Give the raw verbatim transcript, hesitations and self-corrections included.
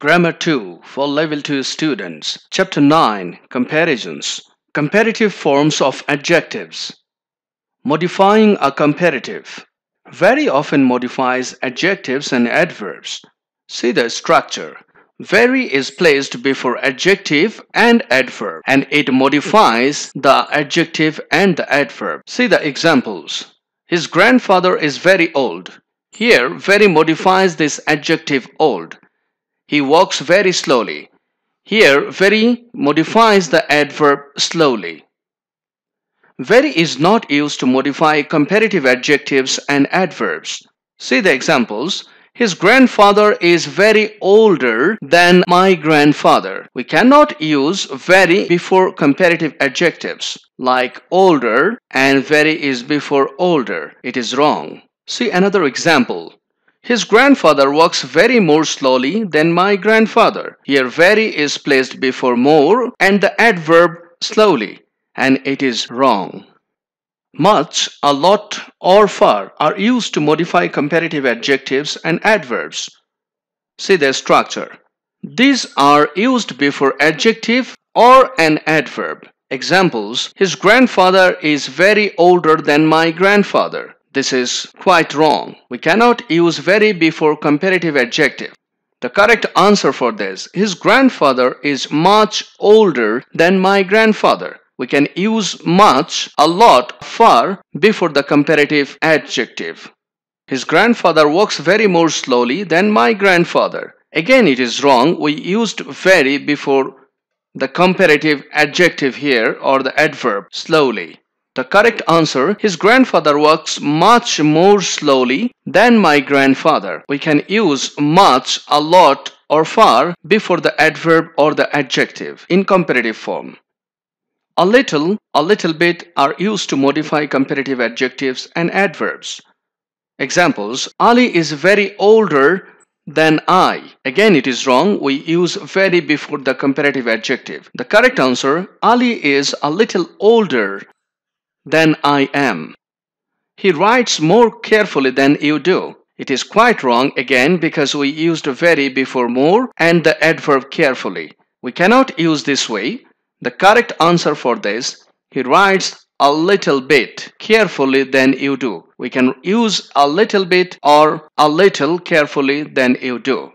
Grammar two for Level two students. Chapter nine. Comparisons. Comparative forms of adjectives. Modifying a comparative. Very often modifies adjectives and adverbs. See the structure. Very is placed before adjective and adverb, and it modifies the adjective and the adverb. See the examples. His grandfather is very old. Here, very modifies this adjective old. He walks very slowly. Here, very modifies the adverb slowly. Very is not used to modify comparative adjectives and adverbs. See the examples. His grandfather is very older than my grandfather. We cannot use very before comparative adjectives like older, and very is before older. It is wrong. See another example. His grandfather walks very more slowly than my grandfather. Here very is placed before more and the adverb slowly, and it is wrong. Much, a lot, or far are used to modify comparative adjectives and adverbs. See their structure. These are used before adjective or an adverb. Examples. His grandfather is very older than my grandfather. This is quite wrong. We cannot use very before comparative adjective. The correct answer for this, his grandfather is much older than my grandfather. We can use much, a lot, far before the comparative adjective. His grandfather walks very more slowly than my grandfather. Again, it is wrong. We used very before the comparative adjective here or the adverb slowly. The correct answer, his grandfather walks much more slowly than my grandfather. We can use much, a lot, or far before the adverb or the adjective in comparative form. A little, a little bit are used to modify comparative adjectives and adverbs. Examples, Ali is very older than I. Again, it is wrong. We use very before the comparative adjective. The correct answer, Ali is a little older than I am. He writes more carefully than you do. It is quite wrong again because we used very before more and the adverb carefully. We cannot use this way. The correct answer for this, he writes a little bit carefully than you do. We can use a little bit or a little carefully than you do.